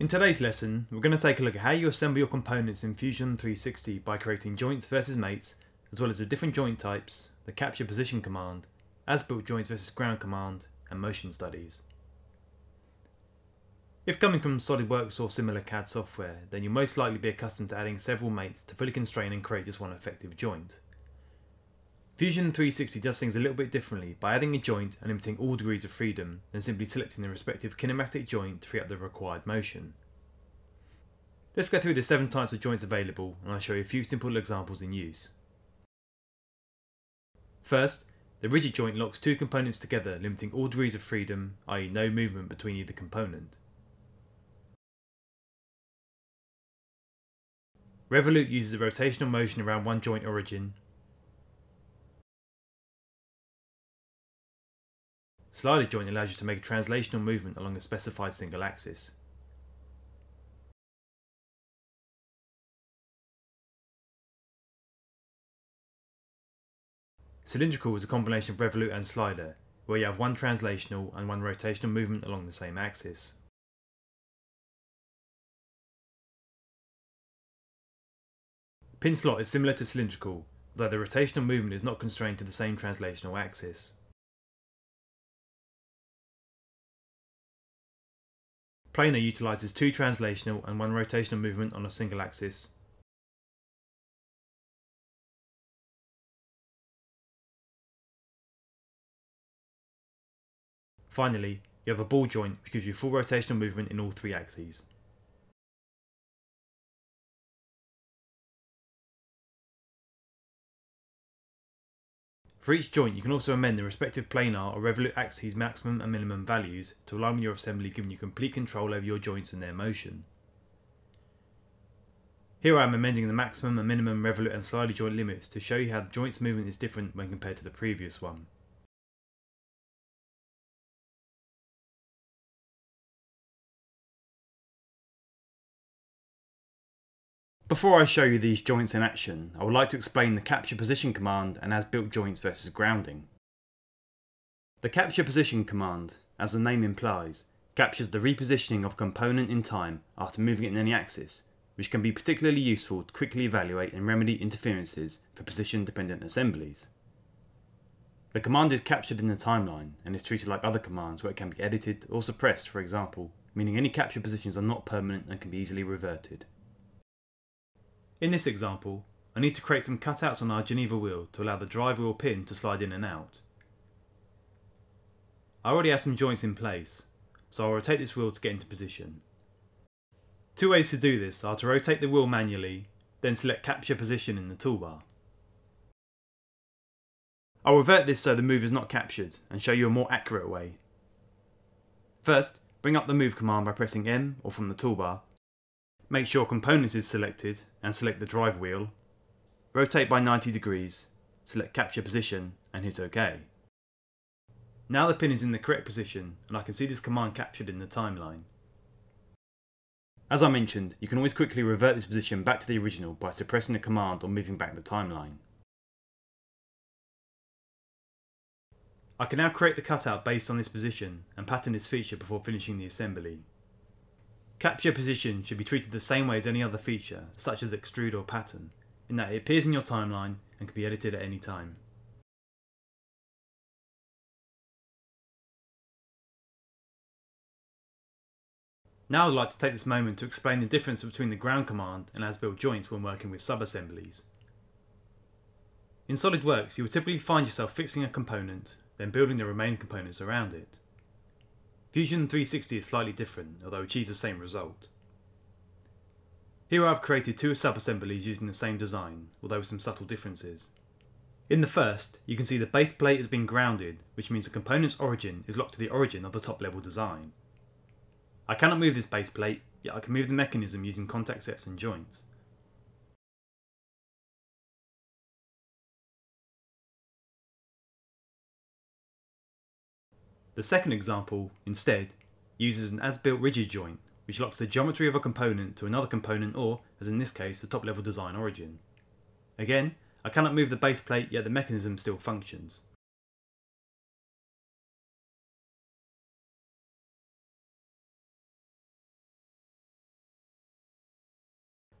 In today's lesson, we're going to take a look at how you assemble your components in Fusion 360 by creating joints versus mates, as well as the different joint types, the capture position command, as-built joints versus ground command, and motion studies. If coming from SOLIDWORKS or similar CAD software, then you'll most likely be accustomed to adding several mates to fully constrain and create just one effective joint. Fusion 360 does things a little bit differently by adding a joint and limiting all degrees of freedom, and simply selecting the respective kinematic joint to free up the required motion. Let's go through the 7 types of joints available, and I'll show you a few simple examples in use. First, the rigid joint locks 2 components together, limiting all degrees of freedom, i.e. no movement between either component. Revolute uses a rotational motion around one joint origin. Slider joint allows you to make a translational movement along a specified single axis. Cylindrical is a combination of revolute and slider, where you have one translational and one rotational movement along the same axis. Pin slot is similar to cylindrical, though the rotational movement is not constrained to the same translational axis. Planar utilises 2 translational and 1 rotational movement on a single axis. Finally, you have a ball joint which gives you full rotational movement in all 3 axes. For each joint, you can also amend the respective planar or revolute axes' maximum and minimum values to align with your assembly, giving you complete control over your joints and their motion. Here I am amending the maximum and minimum revolute and slider joint limits to show you how the joint's movement is different when compared to the previous one. Before I show you these joints in action, I would like to explain the capture position command and as-built joints versus grounding. The capture position command, as the name implies, captures the repositioning of a component in time after moving it in any axis, which can be particularly useful to quickly evaluate and remedy interferences for position-dependent assemblies. The command is captured in the timeline and is treated like other commands where it can be edited or suppressed, for example, meaning any capture positions are not permanent and can be easily reverted. In this example, I need to create some cutouts on our Geneva wheel to allow the drive wheel pin to slide in and out. I already have some joints in place, so I'll rotate this wheel to get into position. 2 ways to do this are to rotate the wheel manually, then select Capture Position in the toolbar. I'll revert this so the move is not captured and show you a more accurate way. First, bring up the Move command by pressing M or from the toolbar. Make sure Components is selected and select the drive wheel. Rotate by 90 degrees, select Capture Position and hit OK. Now the pin is in the correct position and I can see this command captured in the timeline. As I mentioned, you can always quickly revert this position back to the original by suppressing the command or moving back the timeline. I can now create the cutout based on this position and pattern this feature before finishing the assembly. Capture position should be treated the same way as any other feature, such as extrude or pattern, in that it appears in your timeline and can be edited at any time. Now I'd like to take this moment to explain the difference between the ground command and as-built joints when working with sub-assemblies. In SolidWorks, you will typically find yourself fixing a component, then building the remaining components around it. Fusion 360 is slightly different, although it achieves the same result. Here I've created 2 sub-assemblies using the same design, although with some subtle differences. In the first, you can see the base plate has been grounded, which means the component's origin is locked to the origin of the top level design. I cannot move this base plate, yet I can move the mechanism using contact sets and joints. The second example, instead, uses an as-built rigid joint, which locks the geometry of a component to another component or, as in this case, the top-level design origin. Again, I cannot move the base plate, yet the mechanism still functions.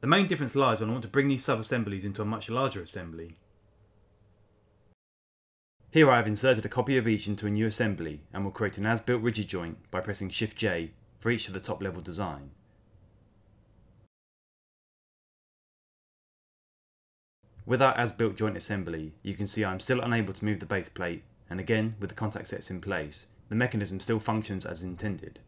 The main difference lies when I want to bring these sub-assemblies into a much larger assembly. Here I have inserted a copy of each into a new assembly and will create an as-built rigid joint by pressing Shift-J for each of the top level design. With our as-built joint assembly, you can see I am still unable to move the base plate, and again, with the contact sets in place, the mechanism still functions as intended.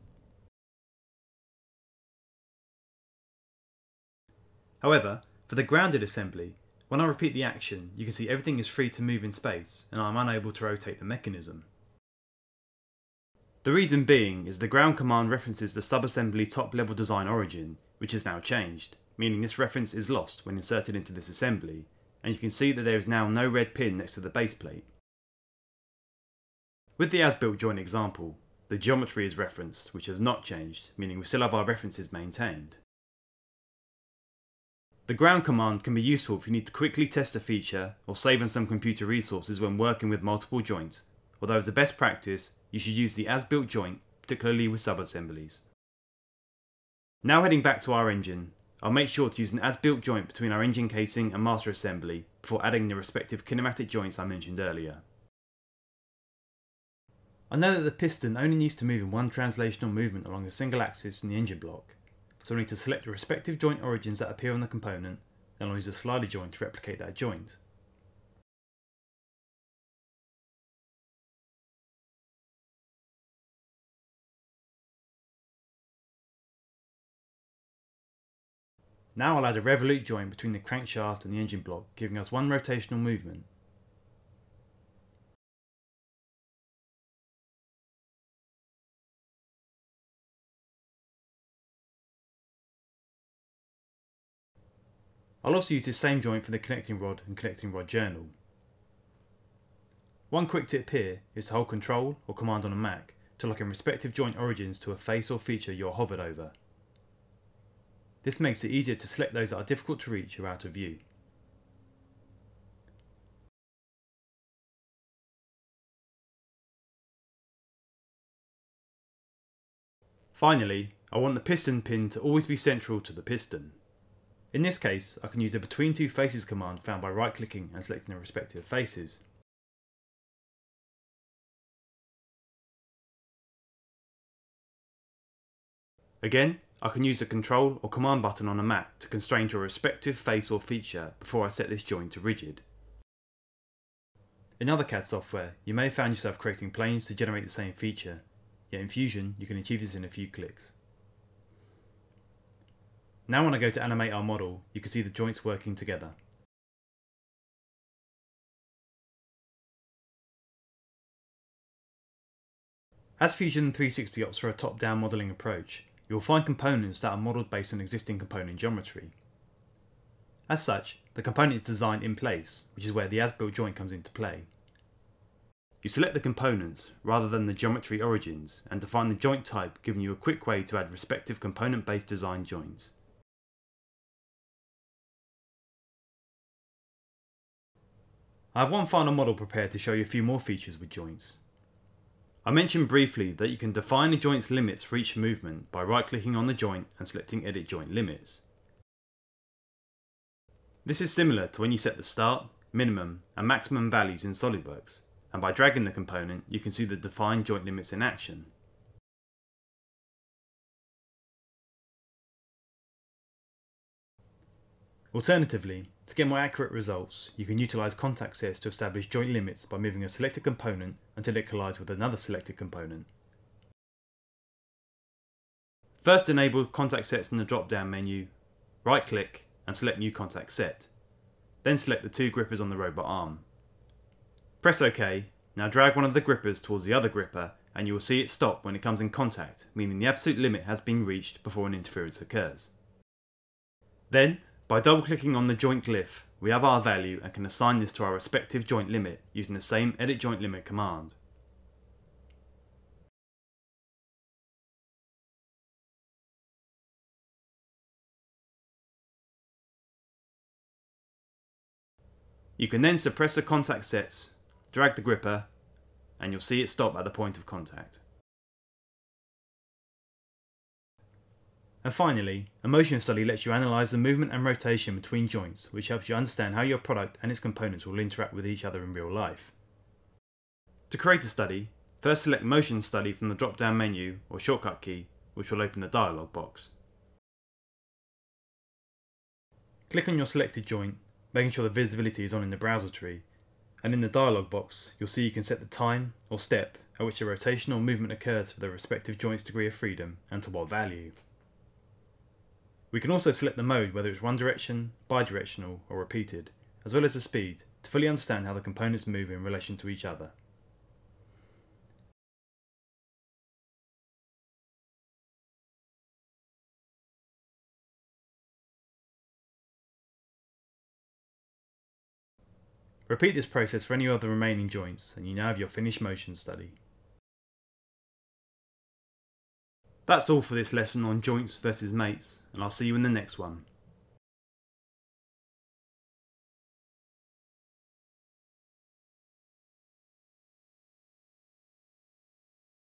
However, for the grounded assembly, when I repeat the action, you can see everything is free to move in space, and I am unable to rotate the mechanism. The reason being is the ground command references the sub-assembly top level design origin, which is now changed, meaning this reference is lost when inserted into this assembly, and you can see that there is now no red pin next to the base plate. With the as-built joint example, the geometry is referenced, which has not changed, meaning we still have our references maintained. The ground command can be useful if you need to quickly test a feature or save on some computer resources when working with multiple joints, although as a best practice, you should use the as-built joint, particularly with sub-assemblies. Now heading back to our engine, I'll make sure to use an as-built joint between our engine casing and master assembly before adding the respective kinematic joints I mentioned earlier. I know that the piston only needs to move in one translational movement along a single axis in the engine block, so I'll need to select the respective joint origins that appear on the component, and I'll use a slider joint to replicate that joint. Now I'll add a revolute joint between the crankshaft and the engine block, giving us one rotational movement. I'll also use this same joint for the connecting rod and connecting rod journal. One quick tip here is to hold Control or Command on a Mac to lock in respective joint origins to a face or feature you're hovered over. This makes it easier to select those that are difficult to reach or out of view. Finally, I want the piston pin to always be central to the piston. In this case, I can use a Between Two Faces command found by right-clicking and selecting the respective faces. Again, I can use the Control or Command button on a Mac to constrain to a respective face or feature before I set this joint to rigid. In other CAD software, you may have found yourself creating planes to generate the same feature, yet in Fusion you can achieve this in a few clicks. Now when I go to animate our model, you can see the joints working together. As Fusion 360 opts for a top-down modelling approach, you will find components that are modelled based on existing component geometry. As such, the component is designed in place, which is where the as-built joint comes into play. You select the components, rather than the geometry origins, and define the joint type, giving you a quick way to add respective component-based design joints. I have one final model prepared to show you a few more features with joints. I mentioned briefly that you can define a joint's limits for each movement by right-clicking on the joint and selecting Edit Joint Limits. This is similar to when you set the start, minimum and maximum values in SOLIDWORKS, and by dragging the component you can see the defined joint limits in action. Alternatively, to get more accurate results, you can utilise contact sets to establish joint limits by moving a selected component until it collides with another selected component. First enable contact sets in the drop-down menu, right-click and select New Contact Set. Then select the two grippers on the robot arm. Press OK, now drag one of the grippers towards the other gripper and you will see it stop when it comes in contact, meaning the absolute limit has been reached before an interference occurs. Then, by double-clicking on the joint glyph, we have our value and can assign this to our respective joint limit using the same Edit Joint Limit command. You can then suppress the contact sets, drag the gripper, and you'll see it stop at the point of contact. And finally, a motion study lets you analyse the movement and rotation between joints, which helps you understand how your product and its components will interact with each other in real life. To create a study, first select Motion Study from the drop-down menu or shortcut key, which will open the dialog box. Click on your selected joint, making sure the visibility is on in the browser tree, and in the dialog box you'll see you can set the time or step at which a rotation or movement occurs for the respective joint's degree of freedom and to what value. We can also select the mode, whether it's one direction, bidirectional or repeated, as well as the speed, to fully understand how the components move in relation to each other. Repeat this process for any other remaining joints, and you now have your finished motion study. That's all for this lesson on joints versus mates, and I'll see you in the next one.